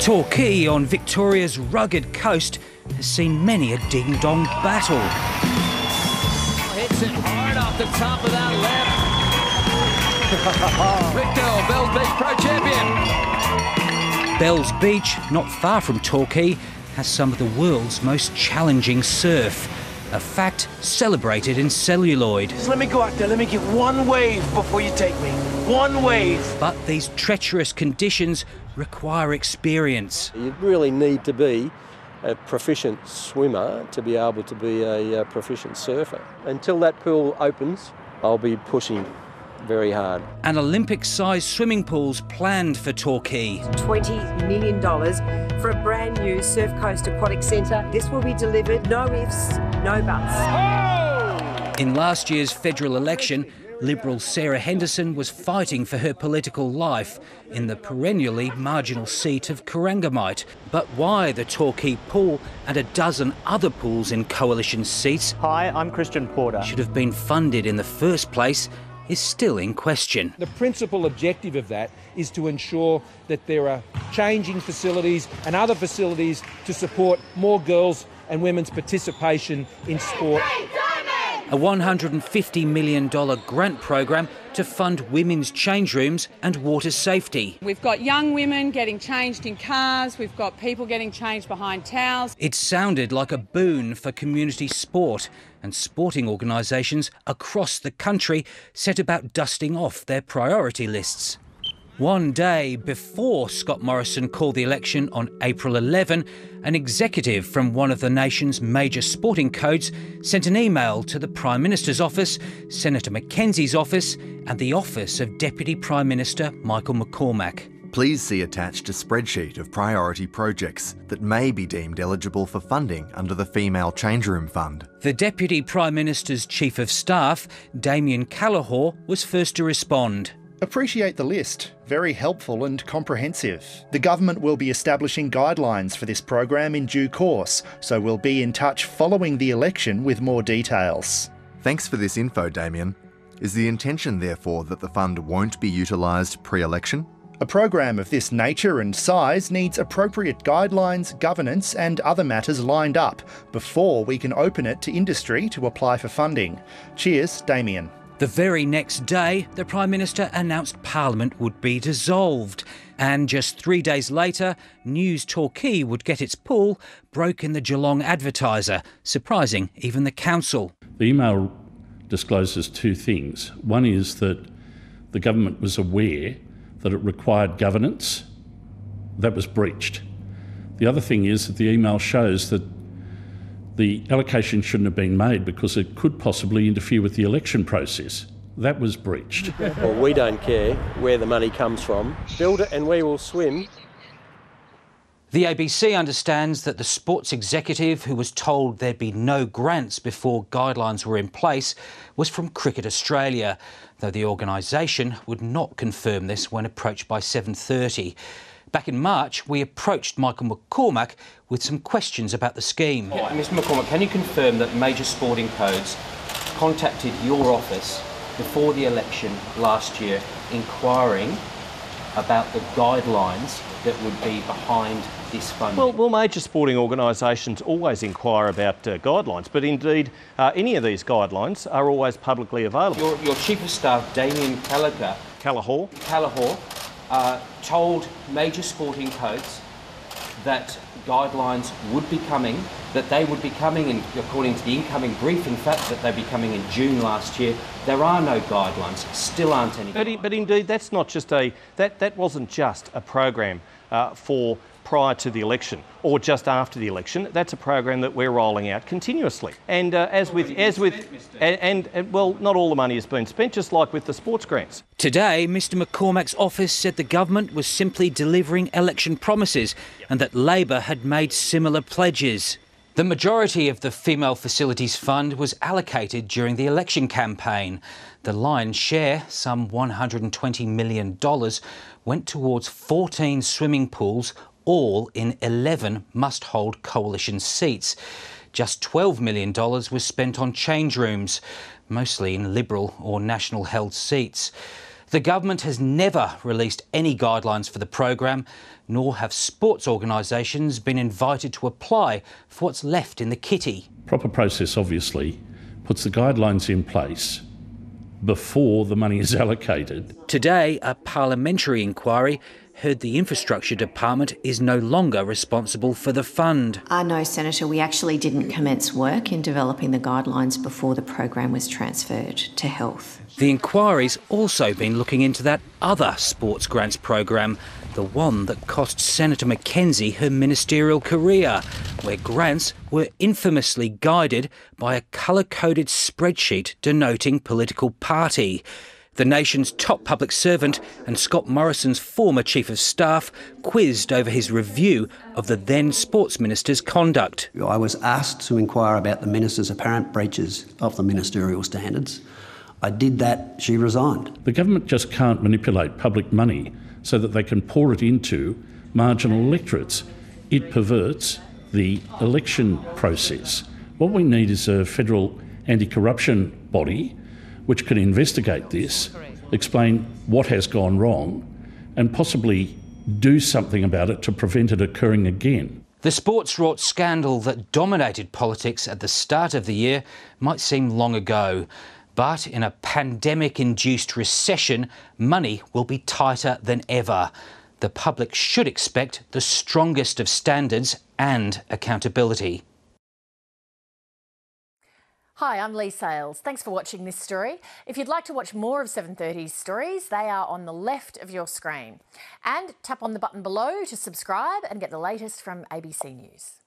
Torquay on Victoria's rugged coast has seen many a ding-dong battle. Hits it hard off the top of that left. Rick Dahl, Bell's Beach Pro Champion. Bell's Beach, not far from Torquay, has some of the world's most challenging surf. A fact celebrated in celluloid. Just let me go out there, let me get one wave before you take me. One wave. But these treacherous conditions require experience. You really need to be a proficient swimmer to be able to be a proficient surfer. Until that pool opens, I'll be pushing very hard. An Olympic-sized swimming pool's planned for Torquay. $20 million for a brand new Surf Coast Aquatic Centre. This will be delivered, no ifs, no buts. Oh! In last year's federal election, Liberal Sarah Henderson was fighting for her political life in the perennially marginal seat of Corangamite. But why the Torquay pool and a dozen other pools in coalition seats... Hi, I'm Christian Porter. ...should have been funded in the first place is still in question. The principal objective of that is to ensure that there are changing facilities and other facilities to support more girls and women's participation in sport. A $150 million grant program to fund women's change rooms and water safety. We've got young women getting changed in cars, we've got people getting changed behind towels. It sounded like a boon for community sport, and sporting organisations across the country set about dusting off their priority lists. One day before Scott Morrison called the election on April 11, an executive from one of the nation's major sporting codes sent an email to the Prime Minister's office, Senator McKenzie's office, and the office of Deputy Prime Minister Michael McCormack. Please see attached a spreadsheet of priority projects that may be deemed eligible for funding under the Female Change Room Fund. The Deputy Prime Minister's Chief of Staff, Damien Callaghan, was first to respond. Appreciate the list. Very helpful and comprehensive. The government will be establishing guidelines for this program in due course, so we'll be in touch following the election with more details. Thanks for this info, Damien. Is the intention, therefore, that the fund won't be utilised pre-election? A program of this nature and size needs appropriate guidelines, governance and other matters lined up before we can open it to industry to apply for funding. Cheers, Damien. The very next day, the Prime Minister announced Parliament would be dissolved. And just 3 days later, news Torquay would get its pool broke in the Geelong Advertiser, surprising even the council. The email discloses two things. One is that the government was aware that it required governance that was breached. The other thing is that the email shows that the allocation shouldn't have been made because it could possibly interfere with the election process. That was breached. Well, we don't care where the money comes from. Build it and we will swim. The ABC understands that the sports executive who was told there'd be no grants before guidelines were in place was from Cricket Australia, though the organisation would not confirm this when approached by 7.30. Back in March, we approached Michael McCormack with some questions about the scheme. Yeah, Mr McCormack, can you confirm that major sporting codes contacted your office before the election last year inquiring about the guidelines that would be behind this funding? Well, major sporting organisations always inquire about guidelines, but indeed any of these guidelines are always publicly available. Your Chief of Staff, Damien Callaghan, told major sporting codes that guidelines would be coming, that they would be coming, and according to the incoming brief, in fact, that they'd be coming in June last year. There are no guidelines, still aren't any. But indeed, that's not just that wasn't just a program for prior to the election or just after the election. That's a program that we're rolling out continuously. And well, not all the money has been spent, just like with the sports grants. Today, Mr McCormack's office said the government was simply delivering election promises and that Labor had made similar pledges. The majority of the Female Facilities Fund was allocated during the election campaign. The lion's share, some $120 million, went towards 14 swimming pools, all in 11 must-hold coalition seats. Just $12 million was spent on change rooms, mostly in Liberal or National-held seats. The government has never released any guidelines for the program, nor have sports organisations been invited to apply for what's left in the kitty. Proper process obviously puts the guidelines in place before the money is allocated. Today, a parliamentary inquiry heard the Infrastructure Department is no longer responsible for the fund. No, Senator, we actually didn't commence work in developing the guidelines before the program was transferred to health. The inquiry's also been looking into that other sports grants program, the one that cost Senator McKenzie her ministerial career, where grants were infamously guided by a colour-coded spreadsheet denoting political party. The nation's top public servant and Scott Morrison's former Chief of Staff quizzed over his review of the then Sports Minister's conduct. I was asked to inquire about the Minister's apparent breaches of the ministerial standards. I did that, she resigned. The government just can't manipulate public money so that they can pour it into marginal electorates. It perverts the election process. What we need is a federal anti-corruption body which can investigate this, explain what has gone wrong, and possibly do something about it to prevent it occurring again. The sports-wrought scandal that dominated politics at the start of the year might seem long ago, but in a pandemic-induced recession, money will be tighter than ever. The public should expect the strongest of standards and accountability. Hi, I'm Lee Sales. Thanks for watching this story. If you'd like to watch more of 7.30's stories, they are on the left of your screen. And tap on the button below to subscribe and get the latest from ABC News.